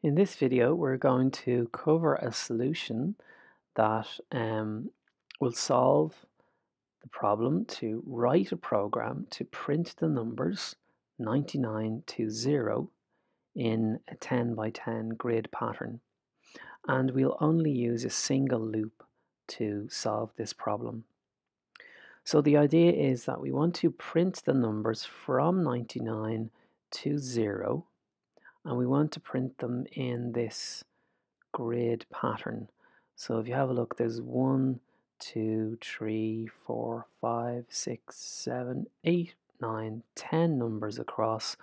In this video, we're going to cover a solution that will solve the problem to write a program to print the numbers 99 to 0 in a 10 by 10 grid pattern. And we'll only use a single loop to solve this problem. So the idea is that we want to print the numbers from 99 to 0, and we want to print them in this grid pattern. So if you have a look, there's 1, 2, 3, 4, 5, 6, 7, 8, 9, 10 numbers across,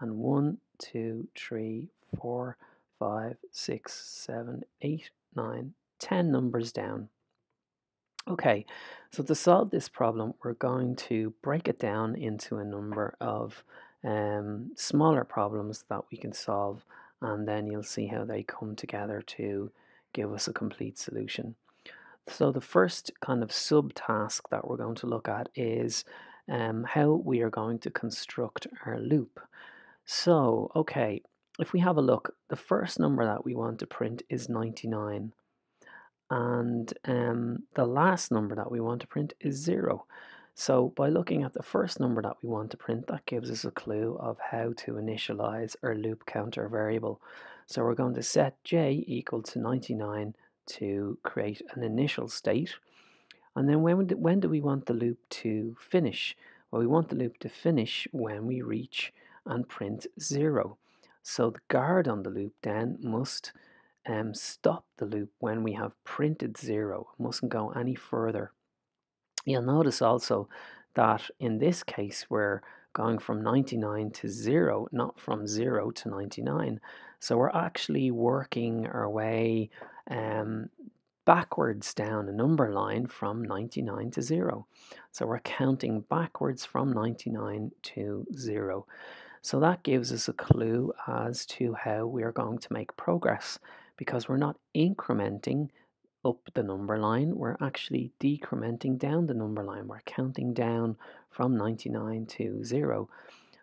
and 1, 2, 3, 4, 5, 6, 7, 8, 9, 10 numbers down. Okay, so to solve this problem, we're going to break it down into a number of smaller problems that we can solve, and then you'll see how they come together to give us a complete solution. So the first kind of subtask that we're going to look at is how we are going to construct our loop. So, okay, if we have a look, the first number that we want to print is 99, and the last number that we want to print is 0. So by looking at the first number that we want to print, that gives us a clue of how to initialize our loop counter variable. So we're going to set j equal to 99 to create an initial state. And then when do we want the loop to finish? Well, we want the loop to finish when we reach and print 0. So the guard on the loop then must stop the loop when we have printed 0. It mustn't go any further. You'll notice also that in this case we're going from 99 to 0, not from 0 to 99. So we're actually working our way backwards down a number line from 99 to 0. So we're counting backwards from 99 to 0. So that gives us a clue as to how we are going to make progress, because we're not incrementing up the number line, we're actually decrementing down the number line. We're counting down from 99 to 0.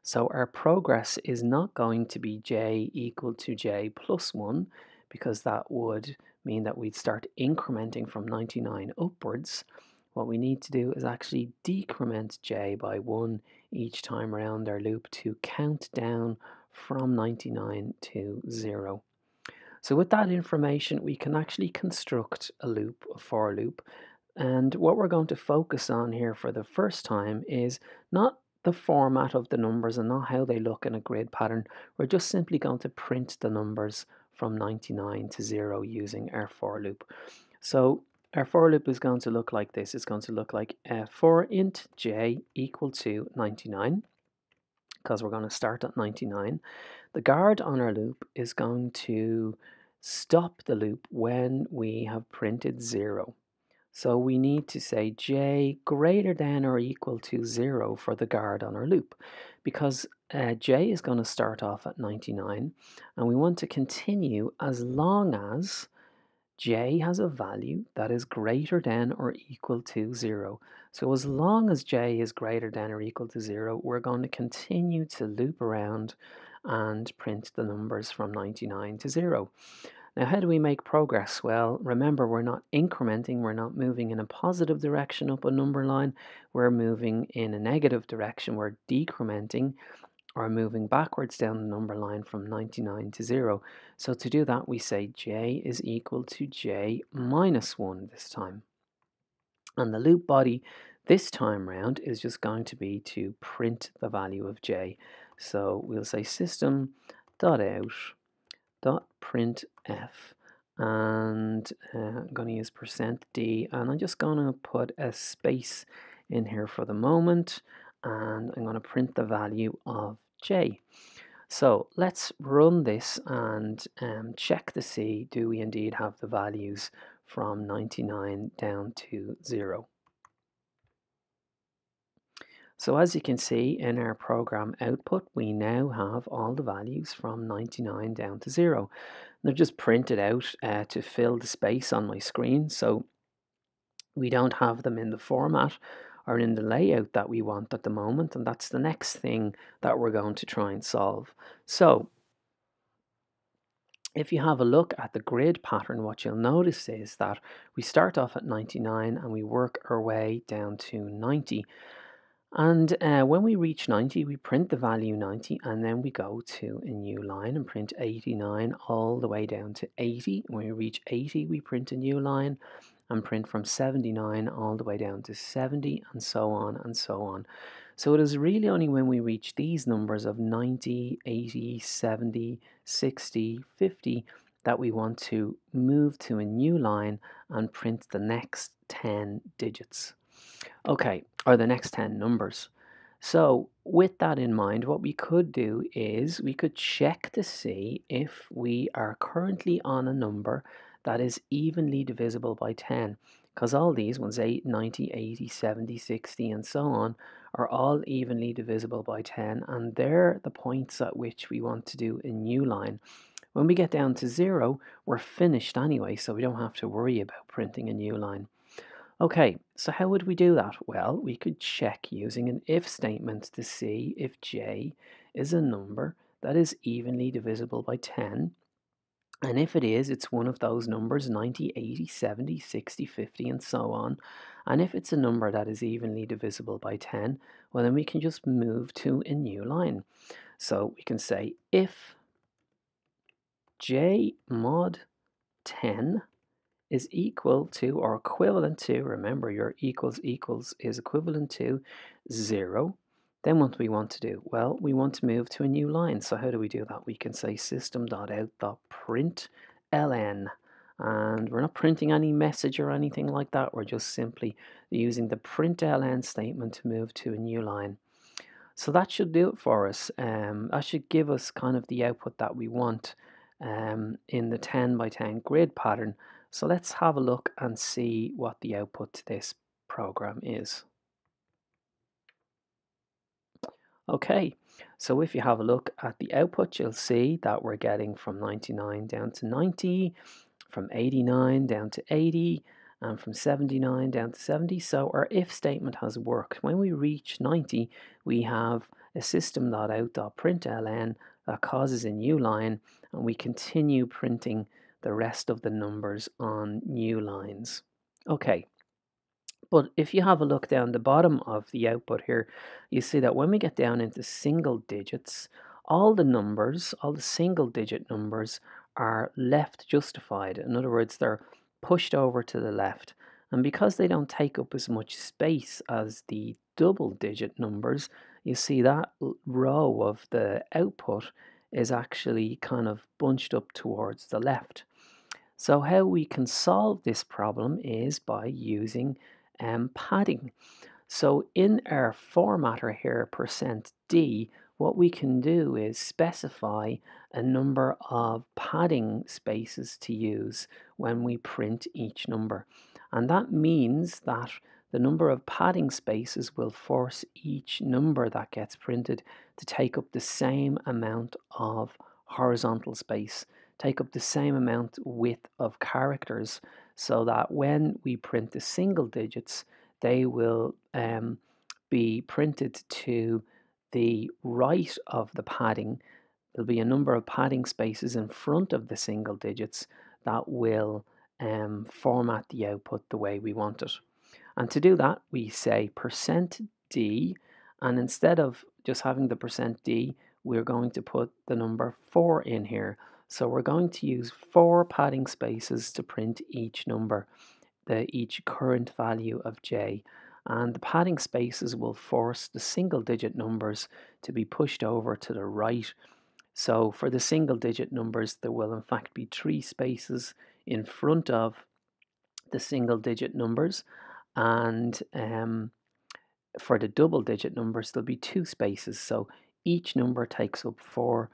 So our progress is not going to be j equal to j plus 1, because that would mean that we'd start incrementing from 99 upwards. What we need to do is actually decrement j by 1 each time around our loop to count down from 99 to 0. So with that information, we can actually construct a loop, a for loop. And what we're going to focus on here for the first time is not the format of the numbers and not how they look in a grid pattern. We're just simply going to print the numbers from 99 to 0 using our for loop. So our for loop is going to look like this. It's going to look like for int j equal to 99. Because we're going to start at 99. The guard on our loop is going to stop the loop when we have printed 0. So we need to say j greater than or equal to 0 for the guard on our loop, because j is going to start off at 99, and we want to continue as long as j has a value that is greater than or equal to 0. So as long as j is greater than or equal to 0, we're going to continue to loop around and print the numbers from 99 to 0. Now, how do we make progress? Well, remember, we're not incrementing, we're not moving in a positive direction up a number line, we're moving in a negative direction, we're decrementing, or moving backwards down the number line from 99 to 0. So to do that, we say j is equal to j minus 1 this time. And the loop body this time round is just going to be to print the value of j. So we'll say system.out.printf, and I'm going to use %d, and I'm just going to put a space in here for the moment, and I'm going to print the value of j. So let's run this and check to see, do we indeed have the values from 99 down to 0. So as you can see in our program output, we now have all the values from 99 down to 0. They're just printed out to fill the space on my screen, so we don't have them in the format are in the layout that we want at the moment, and that's the next thing that we're going to try and solve. So if you have a look at the grid pattern, what you'll notice is that we start off at 99 and we work our way down to 90. And when we reach 90, we print the value 90, and then we go to a new line and print 89 all the way down to 80. When we reach 80, we print a new line and print from 79 all the way down to 70, and so on and so on. So it is really only when we reach these numbers of 90, 80, 70, 60, 50 that we want to move to a new line and print the next 10 digits. Okay, or the next 10 numbers. So with that in mind, what we could do is we could check to see if we are currently on a number that is evenly divisible by 10, because all these ones, 8, 90, 80, 70, 60, and so on, are all evenly divisible by 10, and they're the points at which we want to do a new line. When we get down to 0, we're finished anyway, so we don't have to worry about printing a new line. Okay, so how would we do that? Well, we could check using an if statement to see if j is a number that is evenly divisible by 10. And if it is, it's one of those numbers, 90, 80, 70, 60, 50, and so on. And if it's a number that is evenly divisible by 10, well, then we can just move to a new line. So we can say if j mod 10 is equal to or equivalent to, remember your equals equals is equivalent to 0, then what do we want to do? Well, we want to move to a new line. So how do we do that? We can say system.out.println, and we're not printing any message or anything like that, we're just simply using the println statement to move to a new line. So that should do it for us. That should give us kind of the output that we want in the 10 by 10 grid pattern. So let's have a look and see what the output to this program is. Okay, so if you have a look at the output, you'll see that we're getting from 99 down to 90, from 89 down to 80, and from 79 down to 70. So our if statement has worked. When we reach 90, we have a system.out.println that causes a new line, and we continue printing the rest of the numbers on new lines. Okay, but if you have a look down the bottom of the output here, you see that when we get down into single digits, all the numbers, all the single digit numbers, are left justified. In other words, they're pushed over to the left, and because they don't take up as much space as the double digit numbers, you see that row of the output is actually kind of bunched up towards the left. So how we can solve this problem is by using padding. So in our formatter here, %d, what we can do is specify a number of padding spaces to use when we print each number. And that means that the number of padding spaces will force each number that gets printed to take up the same amount of horizontal space, take up the same amount width of characters, so that when we print the single digits, they will be printed to the right of the padding. There'll be a number of padding spaces in front of the single digits that will format the output the way we want it. And to do that, we say %d, and instead of just having the %d, we're going to put the number 4 in here. So we're going to use 4 padding spaces to print each number, each current value of j. And the padding spaces will force the single digit numbers to be pushed over to the right. So for the single digit numbers, there will in fact be 3 spaces in front of the single digit numbers, and for the double digit numbers there'll be 2 spaces, so each number takes up 4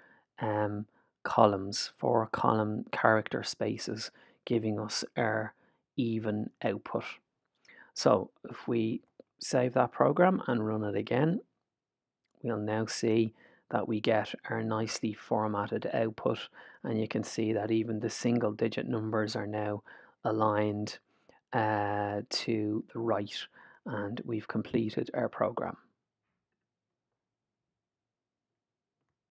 columns, 4 column character spaces, giving us our even output. So if we save that program and run it again, we'll now see that we get our nicely formatted output, and you can see that even the single digit numbers are now aligned to the right, and we've completed our program.